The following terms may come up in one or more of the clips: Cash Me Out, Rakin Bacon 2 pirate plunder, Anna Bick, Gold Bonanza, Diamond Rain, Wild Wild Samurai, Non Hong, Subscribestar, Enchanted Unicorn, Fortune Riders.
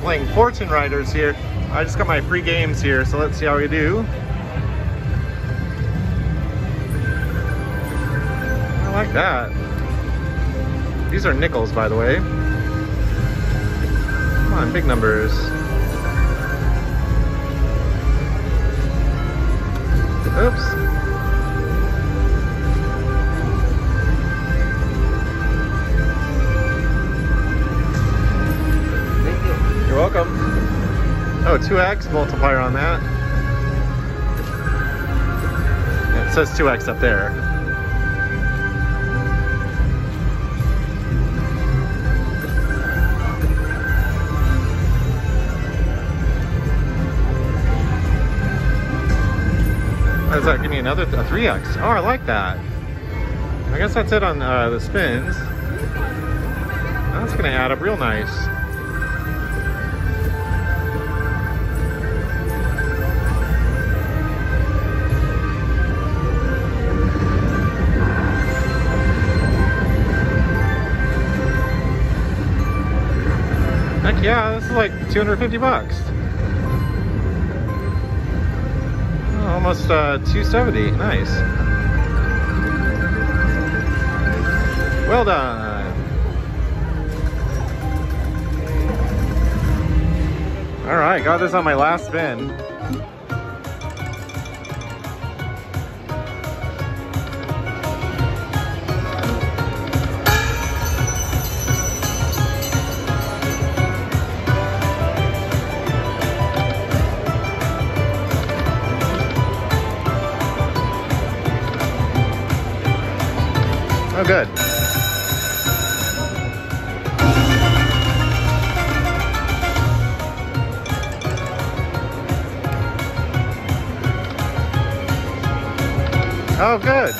I'm playing Fortune Riders here. I just got my free games here, so let's see how we do. I like that. These are nickels, by the way. Come on, big numbers. Oops. Welcome. Oh, 2x multiplier on that. Yeah, it says 2x up there. What does that give me? Another 3x? Oh, I like that. I guess that's it on the spins. That's going to add up real nice. Heck yeah, this is like 250 bucks. Almost 270, nice. Well done. All right, got this on my last spin. Oh, good. Oh, good.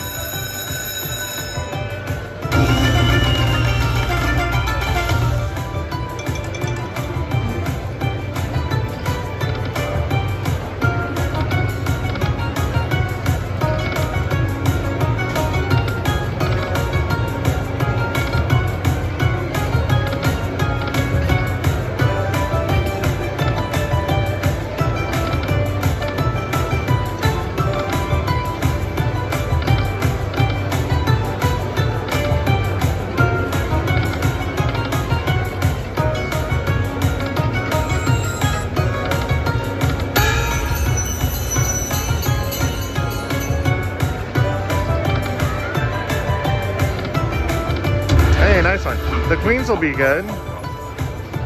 Nice one. The queens will be good.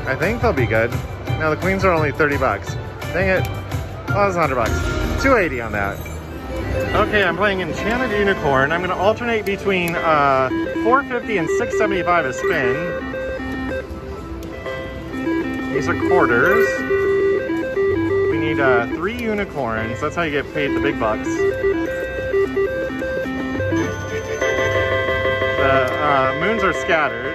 I think they'll be good. Now the queens are only 30 bucks. Dang it. Well, that was 100 bucks. 280 on that. Okay, I'm playing Enchanted Unicorn. I'm gonna alternate between 450 and 675 a spin. These are quarters. We need 3 unicorns. That's how you get paid the big bucks. Moons are scattered.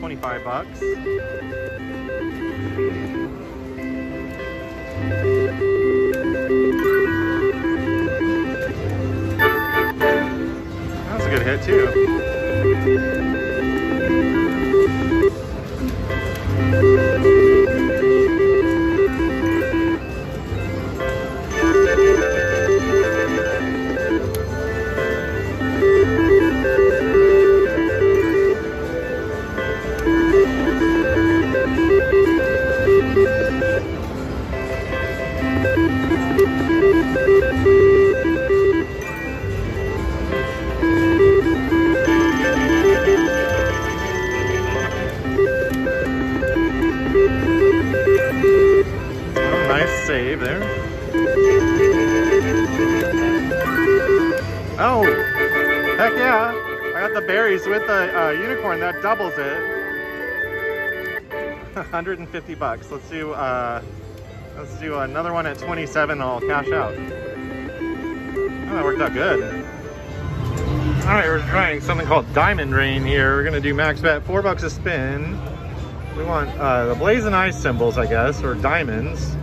$25. good hit too. Save there. Oh, heck yeah! I got the berries with the unicorn. That doubles it. 150 bucks. Let's do another one at 27. I'll cash out. Oh, that worked out good. All right, we're trying something called Diamond Rain here. We're gonna do max bet, $4 a spin. We want the blazing ice symbols, I guess, or diamonds.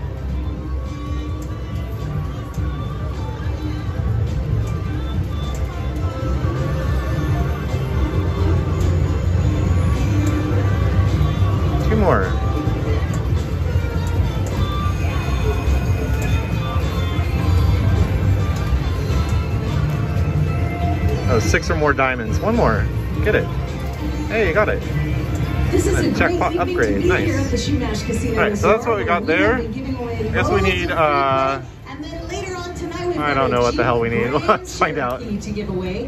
Oh, 6 or more diamonds. One more. Get it. Hey, you got it. This is a jackpot upgrade. Nice. All right, so that's what we got there. I guess we need, I don't know what the hell we need. Let's find out. Right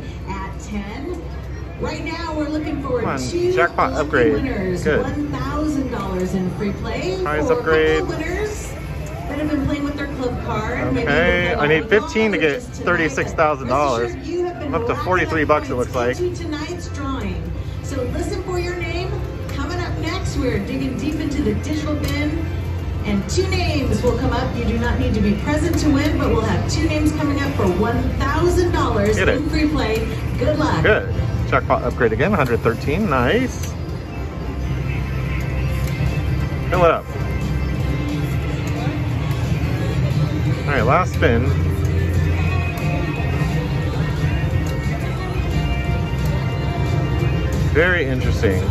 now, we're looking for two jackpot upgrade winners. Good. $1,000 in free play. Prize upgrade. Winners that have been playing with their club card. Okay, I need 15 to get $36,000. I'm up to 43 bucks, it looks like. Tonight's drawing. So listen for your name. Coming up next, we're digging deep into the digital bin. And two names will come up. You do not need to be present to win, but we'll have two names coming up for $1,000 in free play. Good luck. Good. Jackpot upgrade again, 113, nice. Fill it up. All right, last spin. Very interesting.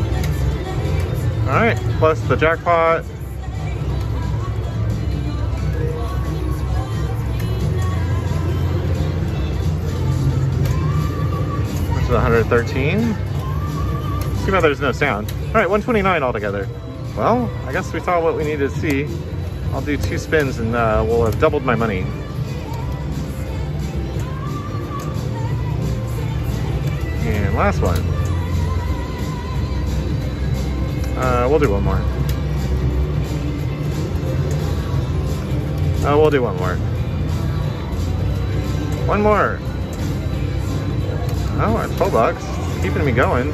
All right, plus the jackpot. Is 113. It's too bad there's no sound. All right, 129 altogether. Well, I guess we saw what we needed to see. I'll do two spins and we'll have doubled my money. And last one. We'll do one more. We'll do one more. One more. Oh, at $12, keeping me going.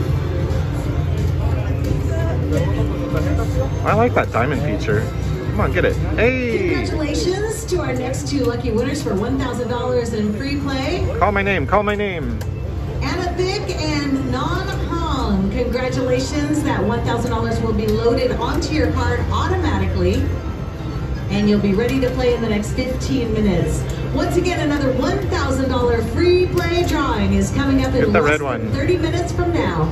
I like that diamond feature. Come on, get it. Hey! Congratulations to our next two lucky winners for $1,000 in free play. Call my name, call my name. Anna Bick and Non Hong. Congratulations, that $1,000 will be loaded onto your card automatically. And you'll be ready to play in the next 15 minutes. Once again, another $1,000 free play drawing is coming up in less than 30 minutes from now.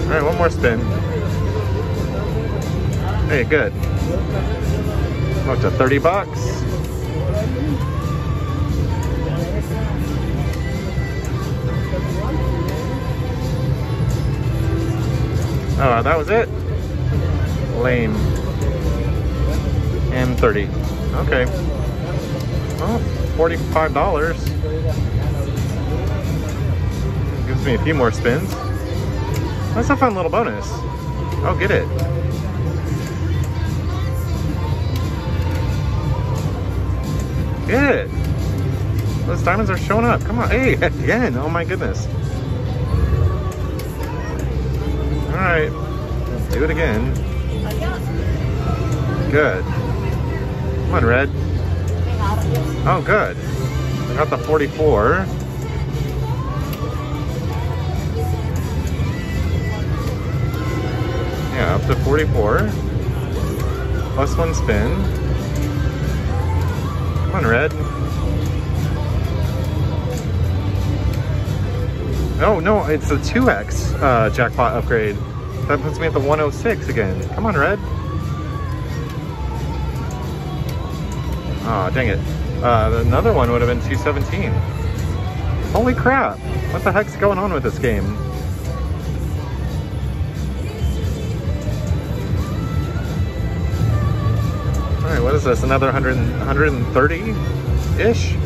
All right, one more spin. Hey, good. Up to 30 bucks. Oh, that was it? Lame. M30. Okay. Well, $45. Gives me a few more spins. That's a fun little bonus. Oh, get it. Get it. Those diamonds are showing up. Come on. Hey, again. Oh, my goodness. All right, let's do it again. Good. Come on, Red. Oh, good. I got the 44. Yeah, up to 44. Plus one spin. Come on, Red. Oh, no, it's a 2x jackpot upgrade. That puts me at the 106 again. Come on, Red. Aw, oh, dang it. Another one would have been 217. Holy crap. What the heck's going on with this game? Alright, what is this? Another 130-ish?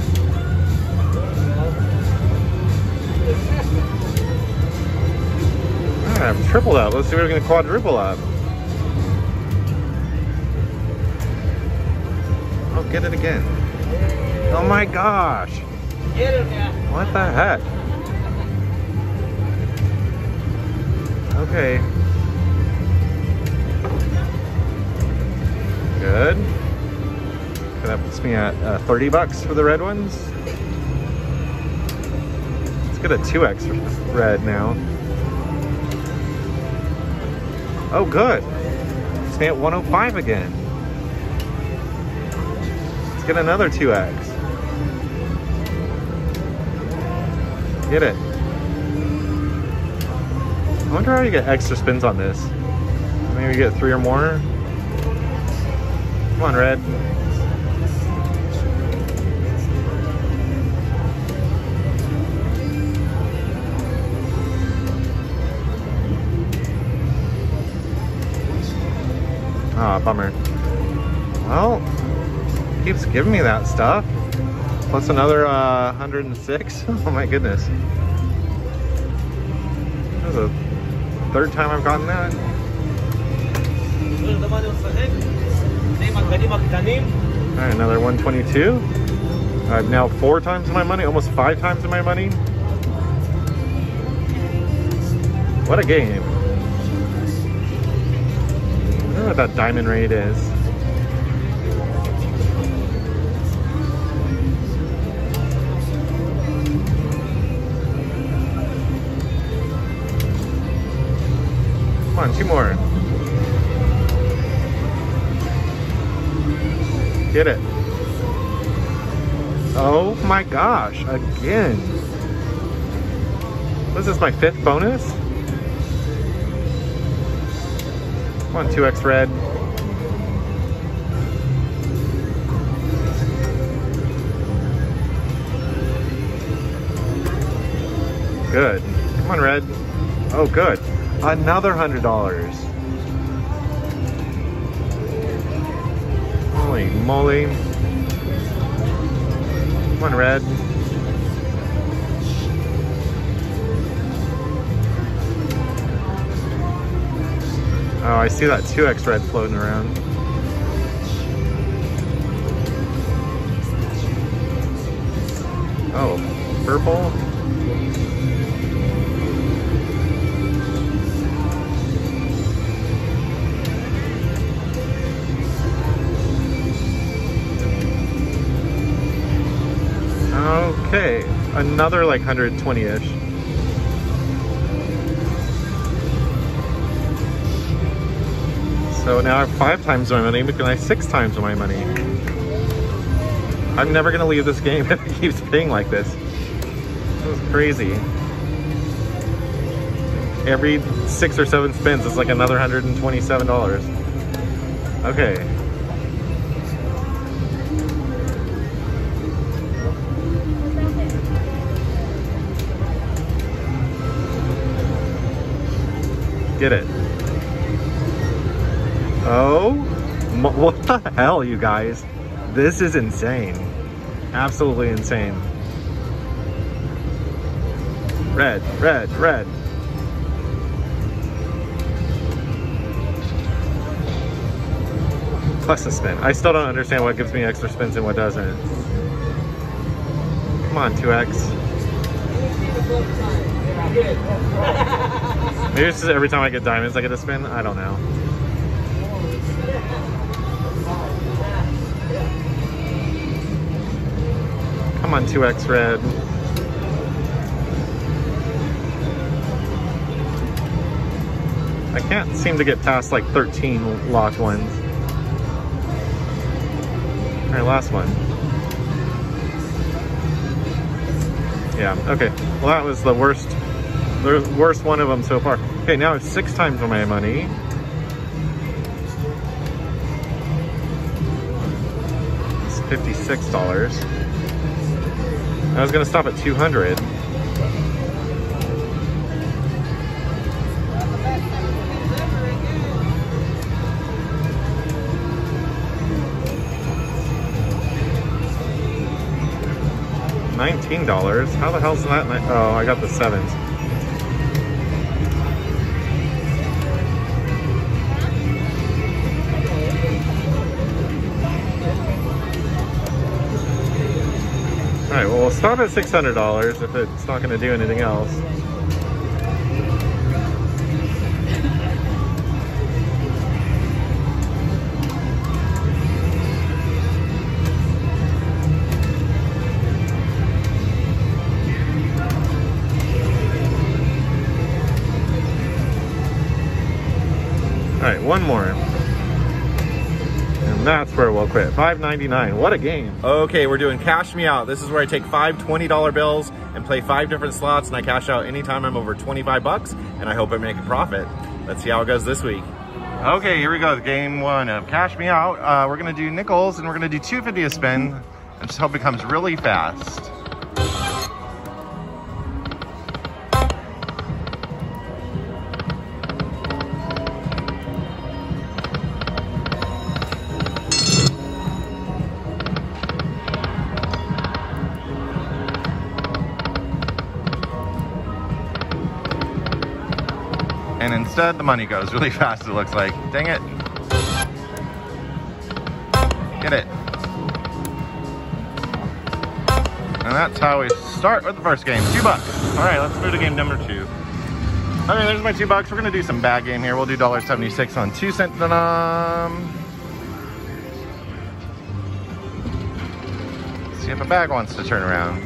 I've tripled up. Let's see if we're going to quadruple up. Oh, get it again. Oh my gosh. Get it now. What the heck? Okay. Good. Okay, that puts me at 30 bucks for the red ones. Let's get a 2x red now. Oh, good. Stay at 105 again. Let's get another 2x. Get it. I wonder how you get extra spins on this. Maybe get 3 or more. Come on, Red. Ah, oh, bummer. Well, keeps giving me that stuff. Plus another 106. Oh my goodness. This is the third time I've gotten that. Alright, another 122. I've now 4 times my money, almost 5 times my money. What a game. I don't know what that Diamond Rain is. Come on, 2 more. Get it. Oh my gosh, again. What is this, my 5th bonus? Come on, 2x red. Good. Come on, red. Oh, good. Another $100. Holy moly. Come on, red. Oh, I see that 2x red floating around. Oh, purple. Okay, another like 120-ish. So now I have 5 times my money, but can I 6 times my money? I'm never going to leave this game if it keeps paying like this. This is crazy. Every 6 or 7 spins is like another $127. Okay. Get it. Oh, what the hell, you guys? This is insane. Absolutely insane. Red, red, red. Plus a spin. I still don't understand what gives me extra spins and what doesn't. Come on, 2x. Maybe it's just every time I get diamonds I get a spin? I don't know. Come on, 2x red. I can't seem to get past like 13 locked ones. Alright, last one. Yeah, okay. Well, that was the worst one of them so far. Okay, now it's 6 times my money. It's $56. I was gonna stop at 200. $19. How the hell's that? Oh, I got the 7s. All right. Well, we'll stop at $600 if it's not going to do anything else. Alright, one more. And that's where we'll quit. $5.99. What a game. Okay, we're doing Cash Me Out. This is where I take 5 $20 bills and play 5 different slots, and I cash out anytime I'm over 25 bucks, and I hope I make a profit. Let's see how it goes this week. Okay, here we go. Game 1 of Cash Me Out. We're going to do nickels, and we're going to do $2.50 a spin. I just hope it comes really fast. And instead, the money goes really fast, it looks like. Dang it. Get it. And that's how we start with the first game. $2. All right, let's move to game number 2. All right, there's my $2. We're going to do some bad game here. We'll do $1.76 on 2 cent. See if a bag wants to turn around.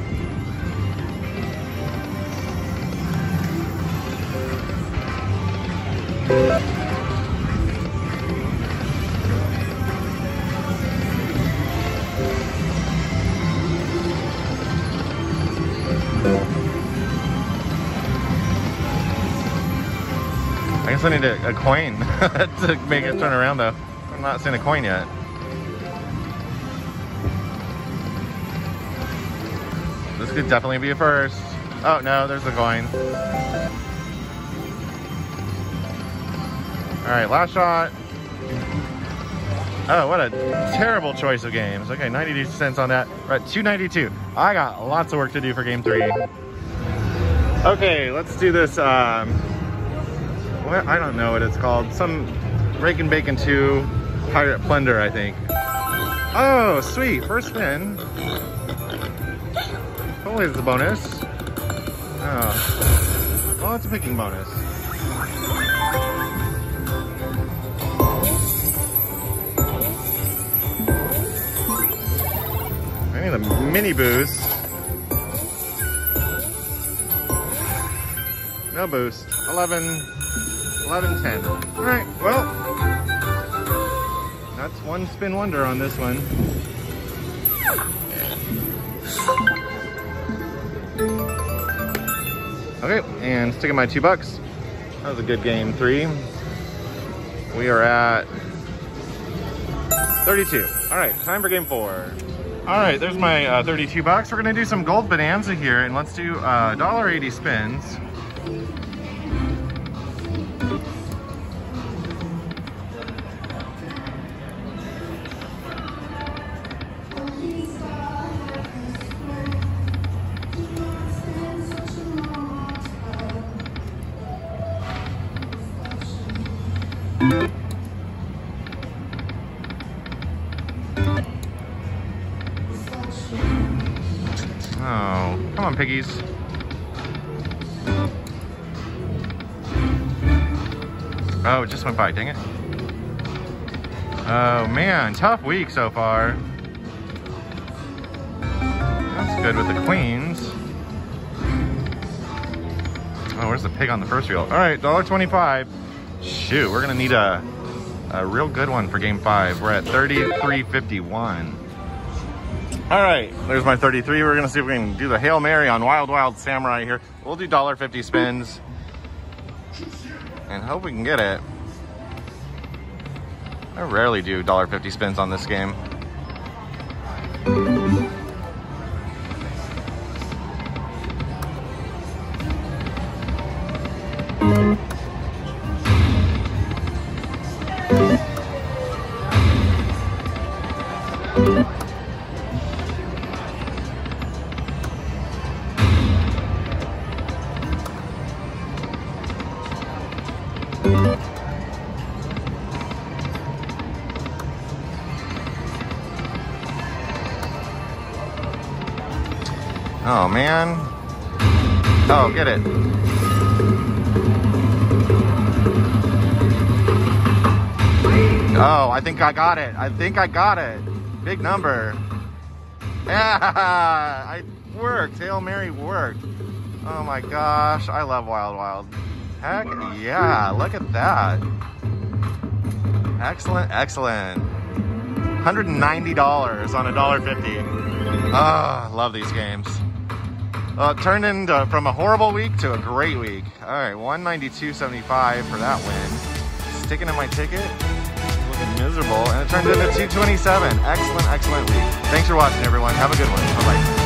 I guess I need a coin to make it turn around though. I'm not seeing a coin yet. This could definitely be a first. Oh no, there's a coin. All right, last shot. Oh, what a terrible choice of games. Okay, 92 cents on that. We're at $2.92. I got lots of work to do for game 3. Okay, let's do this. I don't know what it's called. Some Rakin Bacon 2 pirate plunder, I think. Oh, sweet. First win. Always the bonus. Oh, well, it's a picking bonus. I need a mini boost. No boost. 11, 10. All right, well, that's one spin wonder on this one. Okay, and sticking my $2. That was a good game 3. We are at 32. All right, time for game 4. All right, there's my $32. We're gonna do some Gold Bonanza here, and let's do $1.80 spins. Oh, come on, piggies. Oh, it just went by, dang it. Oh man, tough week so far. That's good with the queens. Oh, where's the pig on the first reel? All right, $1.25. Shoot, we're gonna need a real good one for game 5. We're at $33.51. All right, there's my 33. We're gonna see if we can do the Hail Mary on Wild Wild Samurai here. We'll do $1.50 spins and hope we can get it. I rarely do $1.50 spins on this game. Oh man. Oh, get it. Oh, I think I got it. I think I got it. Big number. Yeah, it worked. Hail Mary worked. Oh my gosh. I love Wild Wild. Heck yeah. Look at that. Excellent, excellent. $190 on $1.50. Ah, love these games. Turned into from a horrible week to a great week. All right, $192.75 for that win. Sticking in my ticket, looking miserable, and it turned into $227. Excellent, excellent week. Thanks for watching, everyone. Have a good one. Bye bye.